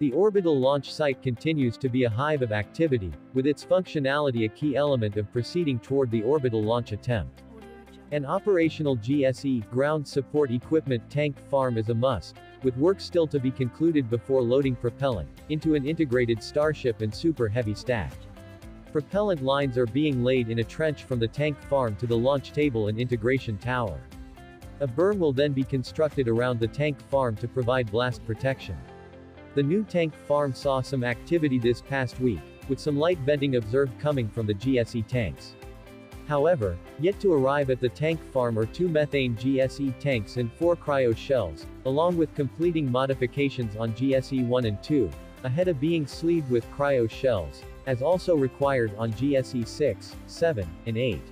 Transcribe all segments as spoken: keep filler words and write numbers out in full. The orbital launch site continues to be a hive of activity, with its functionality a key element of proceeding toward the orbital launch attempt. An operational G S E, ground support equipment tank farm is a must, with work still to be concluded before loading propellant into an integrated Starship and Super Heavy stack. Propellant lines are being laid in a trench from the tank farm to the launch table and integration tower. A berm will then be constructed around the tank farm to provide blast protection. The new tank farm saw some activity this past week, with some light venting observed coming from the G S E tanks. However, yet to arrive at the tank farm are two methane G S E tanks and four cryo shells, along with completing modifications on G S E one and two, ahead of being sleeved with cryo shells, as also required on G S E six, seven, and eight.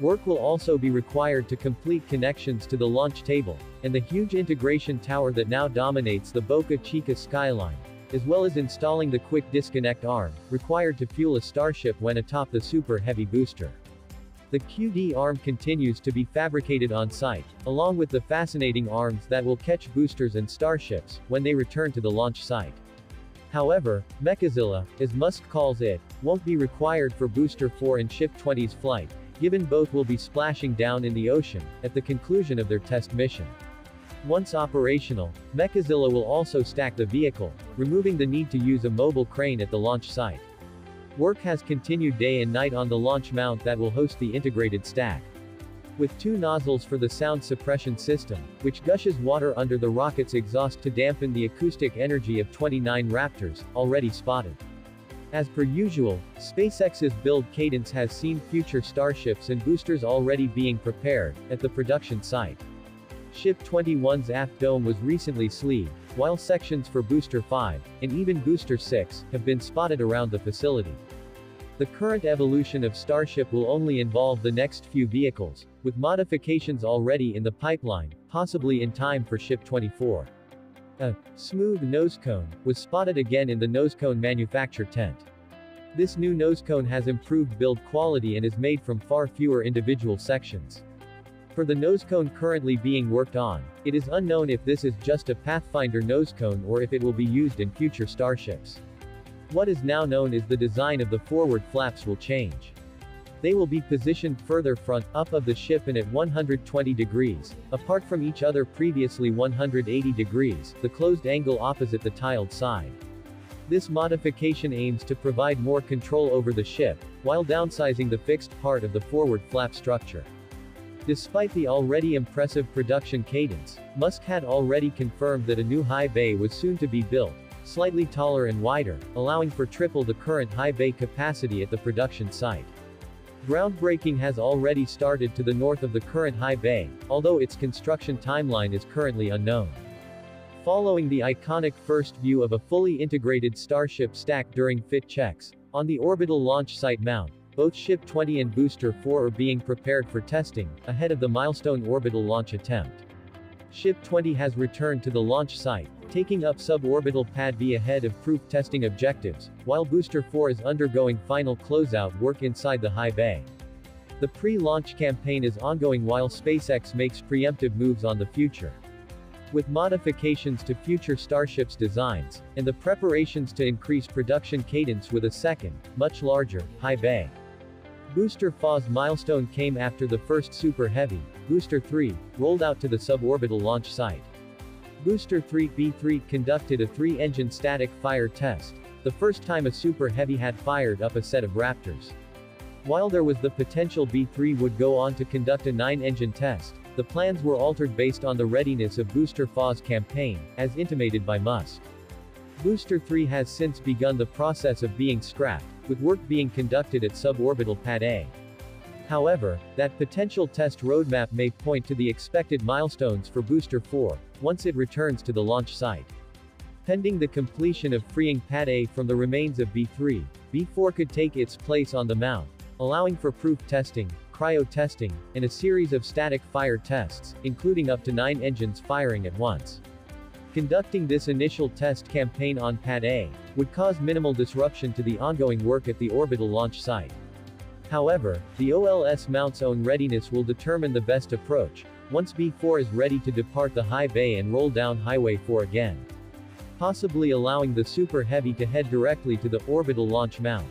Work will also be required to complete connections to the launch table, and the huge integration tower that now dominates the Boca Chica skyline, as well as installing the quick disconnect arm, required to fuel a Starship when atop the Super Heavy booster. The Q D arm continues to be fabricated on site, along with the fascinating arms that will catch boosters and Starships when they return to the launch site. However, Mechazilla, as Musk calls it, won't be required for Booster four and Ship twenty's flight, given both will be splashing down in the ocean at the conclusion of their test mission. Once operational, Mechazilla will also stack the vehicle, removing the need to use a mobile crane at the launch site. Work has continued day and night on the launch mount that will host the integrated stack. With two nozzles for the sound suppression system, which gushes water under the rocket's exhaust to dampen the acoustic energy of twenty-nine Raptors, already spotted. As per usual, SpaceX's build cadence has seen future Starships and boosters already being prepared at the production site. Ship twenty-one's aft dome was recently sleeved, while sections for Booster five, and even Booster six, have been spotted around the facility. The current evolution of Starship will only involve the next few vehicles, with modifications already in the pipeline, possibly in time for Ship twenty-four. A smooth nosecone was spotted again in the nosecone manufacture tent. This new nosecone has improved build quality and is made from far fewer individual sections. For the nosecone currently being worked on, it is unknown if this is just a Pathfinder nosecone or if it will be used in future Starships. What is now known is the design of the forward flaps will change. They will be positioned further front up of the ship and at one hundred twenty degrees, apart from each other, previously one hundred eighty degrees, the closed angle opposite the tiled side. This modification aims to provide more control over the ship, while downsizing the fixed part of the forward flap structure. Despite the already impressive production cadence, Musk had already confirmed that a new high bay was soon to be built, slightly taller and wider, allowing for triple the current high bay capacity at the production site. Groundbreaking has already started to the north of the current high bay, although its construction timeline is currently unknown. Following the iconic first view of a fully integrated Starship stack during fit checks on the orbital launch site mount, both Ship twenty and Booster four are being prepared for testing, ahead of the milestone orbital launch attempt. Ship twenty has returned to the launch site, taking up suborbital Pad B ahead of proof testing objectives, while Booster four is undergoing final closeout work inside the high bay. The pre-launch campaign is ongoing while SpaceX makes preemptive moves on the future. With modifications to future Starship's designs, and the preparations to increase production cadence with a second, much larger, high bay. Booster four's milestone came after the first Super Heavy, Booster three, rolled out to the suborbital launch site. Booster three B three conducted a three-engine static fire test, the first time a Super Heavy had fired up a set of Raptors. While there was the potential B three would go on to conduct a nine-engine test, the plans were altered based on the readiness of Booster four's campaign, as intimated by Musk. Booster three has since begun the process of being scrapped, with work being conducted at suborbital Pad A. However, that potential test roadmap may point to the expected milestones for Booster four, once it returns to the launch site. Pending the completion of freeing Pad A from the remains of B three, B four could take its place on the mount, allowing for proof testing, cryo testing, and a series of static fire tests, including up to nine engines firing at once. Conducting this initial test campaign on Pad A would cause minimal disruption to the ongoing work at the orbital launch site. However, the O L S mount's own readiness will determine the best approach, once B four is ready to depart the high bay and roll down Highway four again. possibly allowing the Super Heavy to head directly to the orbital launch mount.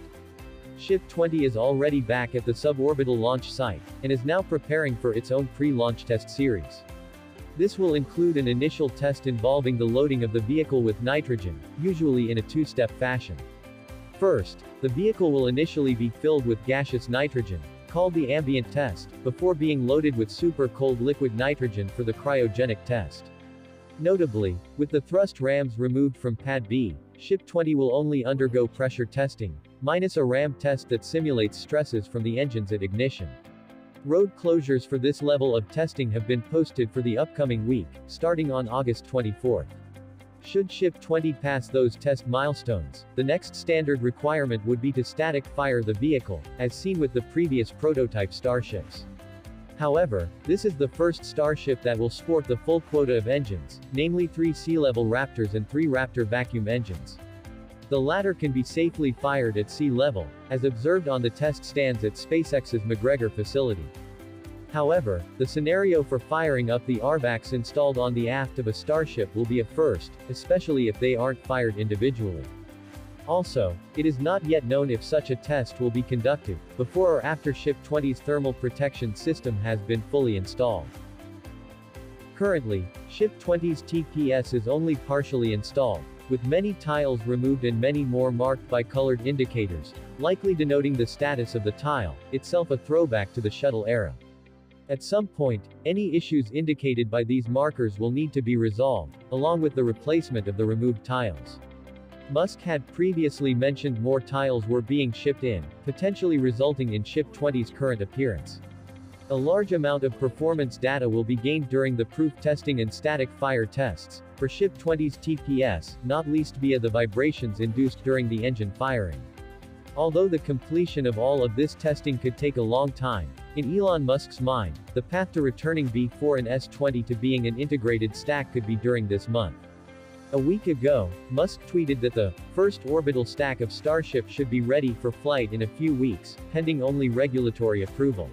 Ship twenty is already back at the suborbital launch site, and is now preparing for its own pre-launch test series. This will include an initial test involving the loading of the vehicle with nitrogen, usually in a two-step fashion. First, the vehicle will initially be filled with gaseous nitrogen, called the ambient test, before being loaded with super cold liquid nitrogen for the cryogenic test. Notably, with the thrust rams removed from Pad B, Ship twenty will only undergo pressure testing, minus a ram test that simulates stresses from the engines at ignition. Road closures for this level of testing have been posted for the upcoming week, starting on August twenty-fourth. Should Ship twenty pass those test milestones, the next standard requirement would be to static fire the vehicle, as seen with the previous prototype Starships. However, this is the first Starship that will sport the full quota of engines, namely three sea-level Raptors and three Raptor vacuum engines. The latter can be safely fired at sea level, as observed on the test stands at SpaceX's McGregor facility. However, the scenario for firing up the R VACs installed on the aft of a Starship will be a first, especially if they aren't fired individually. Also, it is not yet known if such a test will be conducted, before or after Ship twenty's thermal protection system has been fully installed. Currently, Ship twenty's T P S is only partially installed, with many tiles removed and many more marked by colored indicators, likely denoting the status of the tile, itself a throwback to the shuttle era. At some point, any issues indicated by these markers will need to be resolved, along with the replacement of the removed tiles. Musk had previously mentioned more tiles were being shipped in, potentially resulting in Ship twenty's current appearance. A large amount of performance data will be gained during the proof testing and static fire tests, for Ship twenty's T P S, not least via the vibrations induced during the engine firing. Although the completion of all of this testing could take a long time, in Elon Musk's mind, the path to returning V four and S twenty to being an integrated stack could be during this month. A week ago, Musk tweeted that the first orbital stack of Starship should be ready for flight in a few weeks, pending only regulatory approval.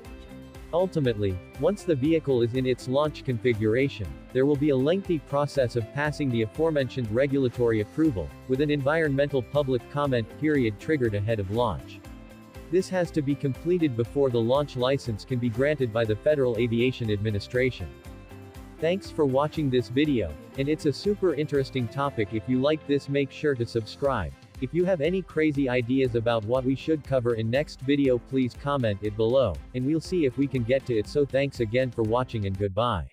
Ultimately, once the vehicle is in its launch configuration, there will be a lengthy process of passing the aforementioned regulatory approval, with an environmental public comment period triggered ahead of launch. This has to be completed before the launch license can be granted by the Federal Aviation Administration. Thanks for watching this video, and it's a super interesting topic. If you like this, make sure to subscribe. If you have any crazy ideas about what we should cover in next video, please comment it below, and we'll see if we can get to it. So thanks again for watching and goodbye.